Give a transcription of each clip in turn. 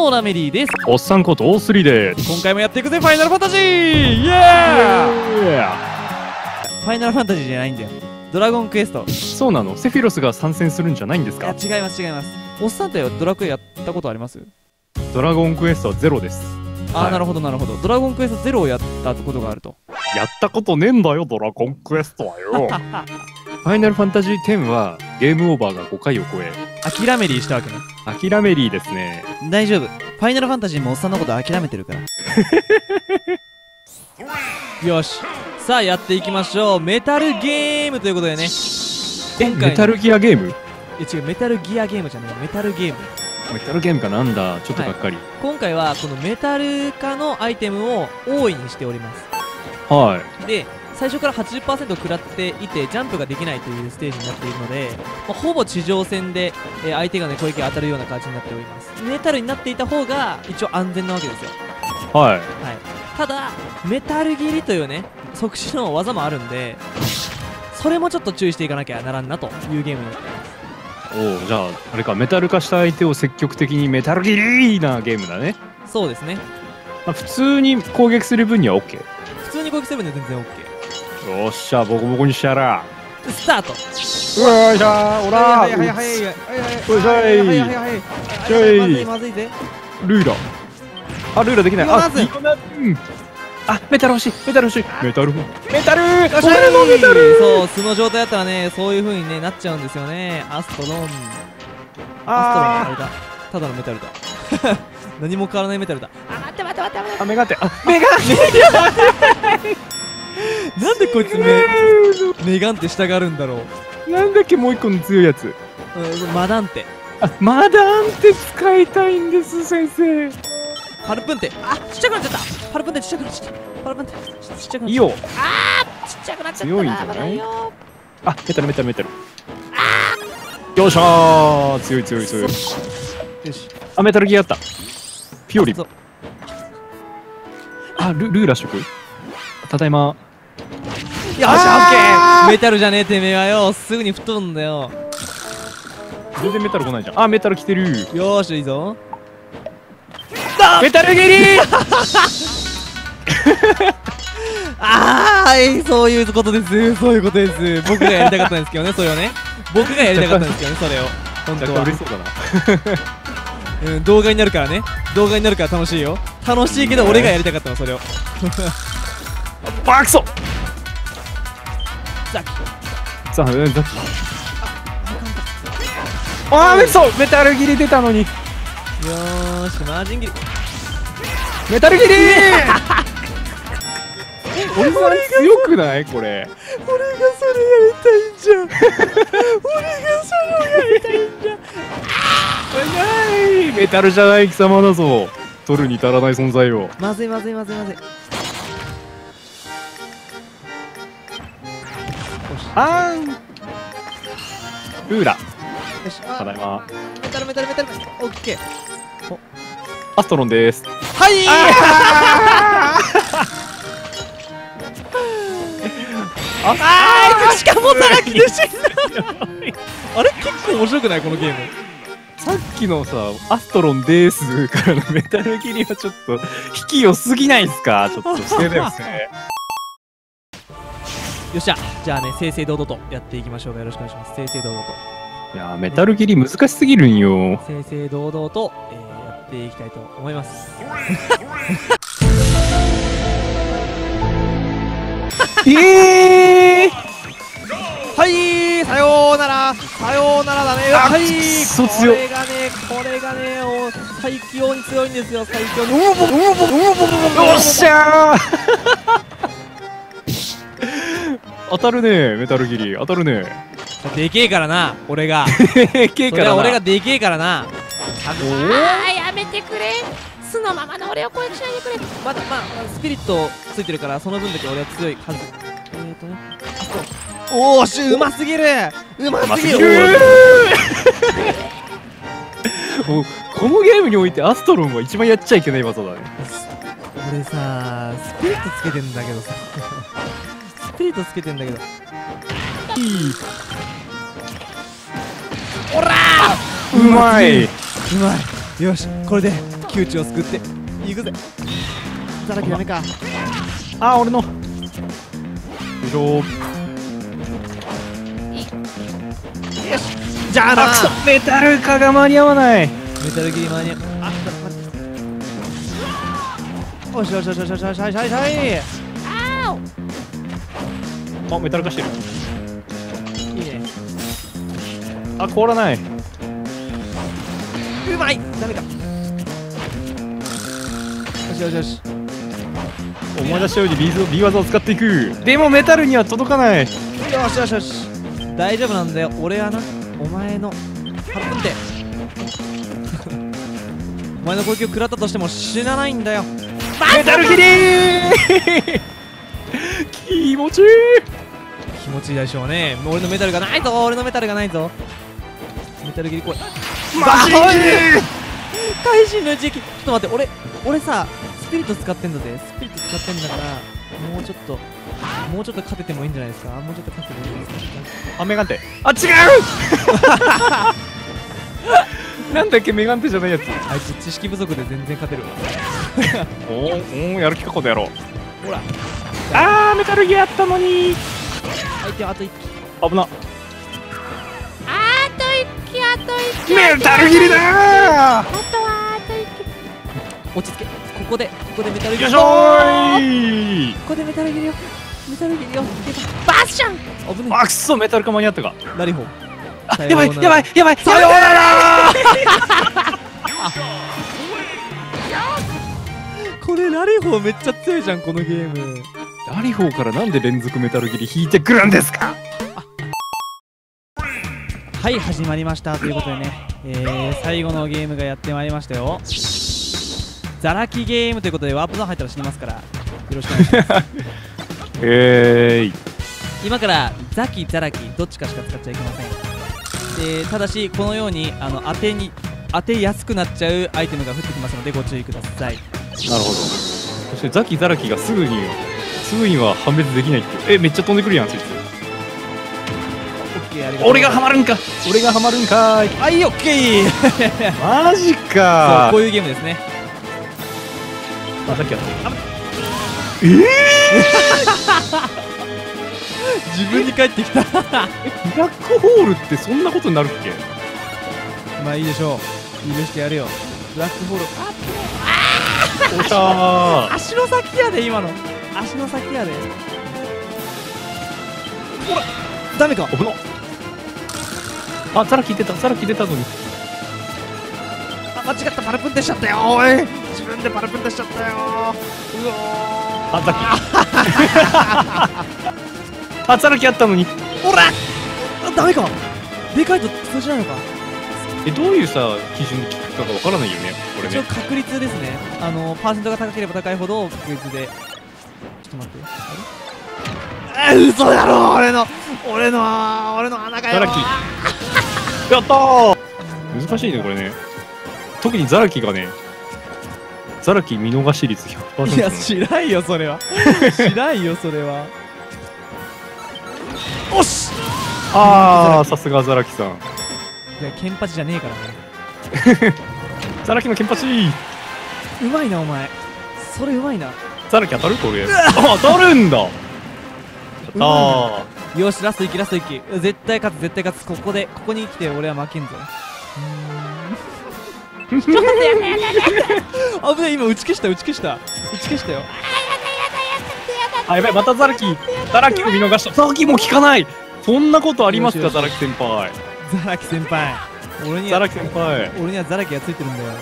もラメリーです。おっさんこと大3でーす。今回もやっていくぜファイナルファンタジー。イエーイ。ファイナルファンタジーじゃないんだよ、ドラゴンクエスト。そうなの？セフィロスが参戦するんじゃないんですか？いや違います違います。おっさんってドラクエやったことあります？ドラゴンクエストはゼロです。ああ、はい、なるほどなるほど。ドラゴンクエストゼロをやったことがあると。やったことねえんだよドラゴンクエストはよ。ファイナルファンタジー10はゲームオーバーが5回を超え、諦めりしたわけね。諦めりですね。大丈夫、ファイナルファンタジーもおっさんのこと諦めてるから。よし、さあやっていきましょう。メタルゲームということでね。メタルギアゲーム？違う、メタルギアゲームじゃない、メタルゲーム。メタルゲームかなんだ、ちょっとがっかり。はい、今回はこのメタル化のアイテムを大いにしております。はいで、最初から 80% 食らっていてジャンプができないというステージになっているので、まあ、ほぼ地上戦で、相手がね攻撃が当たるような感じになっております。メタルになっていた方が一応安全なわけですよ。はい、ただメタル斬りというね即死の技もあるんで、それもちょっと注意していかなきゃならんなというゲームになっています。おお、じゃああれか、メタル化した相手を積極的にメタル斬りなゲームだね。そうですね、まあ、普通に攻撃する分には OK。 普通に攻撃する分には全然 OK。よっしゃ、ボコボコにしたらスタート。よいしゃー、おらー、よいしゃー、まずいまずいぜ。ルイラ、あ、ルイラできない。あ、メタル欲しい、メタル欲しい、メタル、メタル、俺のメタル。そう、素の状態だったらね、そういう風になっちゃうんですよね。アストロン、アストロン、あれだ、ただのメタルだ。何も変わらないメタルだ。あ、待って待って待って、あ、メガテ、あ、メガテ。なんでこいつメガンテしたがるんだろう。なんだっけ、もう一個の強いやつ、マダンテ。あ、マダンテ使いたいんです先生。パルプンテ、あ、ちっちゃくなっちゃった。パルプンテちっちゃくなっちゃった。パルプンテちっちゃくなっちゃった。いいよ、あー、ちっちゃくなっちゃった。強いんじゃない？あ、メタルメタルメタル、あー、よっしゃー、強い強い強い。よし、あ、メタルギアあった。ピオリ、あ、ルーラ食、ただいま。よし、オッケー。メタルじゃねえてめえはよ、すぐに吹っ飛ぶんだよ。全然メタル来ないじゃん。あ、メタル来てる。よーし、いいぞ。メタルギリー。ああ、そういうことです。そういうことです。僕がやりたかったんですけどね、それをね。僕がやりたかったんですけどね、それを。本当は。嬉しそうだな。うん、動画になるからね。動画になるから楽しいよ。楽しいけど、俺がやりたかったの、それを。バクソ。ザキ、ザキ、あー、嘘、メタルギリ出たのに。よーし、マージンギリ、メタルギリー。俺が強くない？これ俺がそれやりたいんじゃん。俺がそれやりたいんじゃん。あー、メタルじゃない貴様だぞ、取るに足らない存在を。まずいまずいまずいまずい。あーん、ルーラ、ただいま。メタルメタルメタル、オッケー。アストロンです。はいー。あー、しかもたらきで死んだ。あれ、結構面白くないこのゲーム。さっきのさ、アストロンですからのメタル切りはちょっと引きよすぎないですか？ちょっと失礼ですね。よっしゃ、じゃあね、正々堂々とやっていきましょうが、よろしくお願いします。正々堂々と。いやー、メタル斬り難しすぎるんよ。正々堂々と、やっていきたいと思います。はい、さようならさようならだね。はい、これがね、最強に強いんですよ、最強に。よっしゃー。当たるねー、メタルギリ当たるねー。でけえからな、俺が。でけえからな、俺がでけえからな。あ、やめてくれ、素のままの俺を攻撃しないでくれ。まだまあスピリットついてるから、その分だけ俺は強いはず。ね、あ、そう。おーし、うますぎる、うますぎる。このゲームにおいてアストロンは一番やっちゃいけない技だね。俺さ、スピリットつけてんだけどさ。スピリットつけてんだけど。おらー、うまい、うまい。よし、これで窮地を救って行くぜ。ザラキダメか。ああ俺のよいしょー。よしじゃあなくメタル化が間に合わない。メタルギリ間に合わない。おしよしよしよしよしよしよしよしよし。あ、メタル化してる。いいね。あ、凍らない。うまい。ダメか。よしよしよし。思い出したように B 技を使っていく。でもメタルには届かない。よしよしよし。大丈夫なんだよ。俺はな、お前の腹取って。お前の攻撃を食らったとしても死なないんだよ。メタルヒリー気持ちいい気持ちいいでしょうね。もう俺のメタルがないぞ。俺のメタルがないぞ。メタル切り来い。マジで会心の一撃。ちょっと待って、俺さスピリット使ってんだぜ。スピリット使ってんだからもうちょっと勝ててもいいんじゃないですか。もうちょっと勝ててもいいんじゃないですか。あ、メガンテ。あ、違うなんだっけ、メガンテじゃないやつ。あいつ知識不足で全然勝てるわおおやる気かこの野郎。ほらあーメタルギアやったのに。相手はあと一機。危な。あと一機あと一機。メタルギリだー。あとはあと一機。落ち着け。ここでメタルギリ。よいしょー。ここでメタルギリよ。メタルギリよ。バッシャン。危ない。あくそメタルか間に合ったか。なりほう。あやばいやばいやばい。さようなら。これなりほうめっちゃ強いじゃんこのゲーム。ラリフォーからなんで連続メタルギリ引いてくるんですか。はい始まりましたということでね、最後のゲームがやってまいりましたよ。ザラキゲームということでワープゾーン入ったら死にますからよろしくお願いします今からザキザラキどっちかしか使っちゃいけません。でただしこのように当てやすくなっちゃうアイテムが降ってきますのでご注意ください。なるほど。そしてザキザラキがすぐには判別できないって。え、めっちゃ飛んでくるやん、そいつ。俺がハマるんか。俺がハマるんかーい。はい、オッケー。マジかー。そう、こういうゲームですね。あ、さっきやった。自分に返ってきた。ブラックホールってそんなことになるっけ。まあいいでしょう。許してやるよ。ブラックホール。ああ。足の先やで、今の。足の先やで。ほらダメか。危な。あ、ザラキ出た。ザラキ出たのに。あ、間違った。パルプン出しちゃったよ。おい自分でパルプン出しちゃったよ。うおー。あ、ザラキあ、ザラキあったのに。ほらあ、ダメか。でかいと通じないのか。え、どういうさ基準で聞くかがわからないよねこれね。一応確率ですね。パーセントが高ければ高いほど確率で。ちょっと待って。あれ？嘘だろ俺の穴がよ。ザラキ。やったー。難しいねこれね。特にザラキがね。ザラキ見逃し率 100%。いや知らんよそれは。知らんよそれは。おし。ああさすがザラキさん。いやケンパチじゃねえからね。ザラキのケンパチ。うまいなお前。それうまいな。ザラキ当たるこれ。あ、当たるんだ。ああ。よし、ラスト1機、ラスト1機。絶対勝つ、絶対勝つ。ここに来て俺は負けんぞ。ちょっとやだ。危ない、今打ち消したよ。あ、やばい、またザラキ。ザラキを見逃した。ザラキも効かない。そんなことありますか、ザラキ先輩。ザラキ先輩。俺にはザラキがついてるんだよ。こ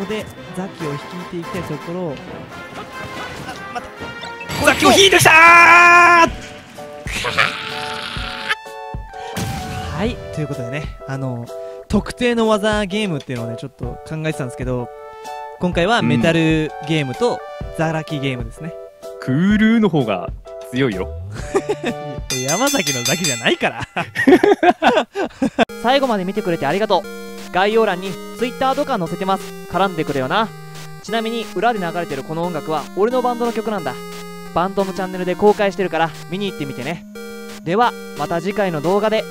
こでザキを引いていきたいところを。またザキを引いてきたー。はいということでね、特定の技ゲームっていうのをねちょっと考えてたんですけど、今回はメタルゲームとザラキゲームですね。クールーの方が強いよ山崎のザキじゃないから最後まで見てくれてありがとう。概要欄に Twitter とか載せてます。絡んでくれよな。ちなみに裏で流れてるこの音楽は俺のバンドの曲なんだ。バンドのチャンネルで公開してるから見に行ってみてね。ではまた次回の動画で。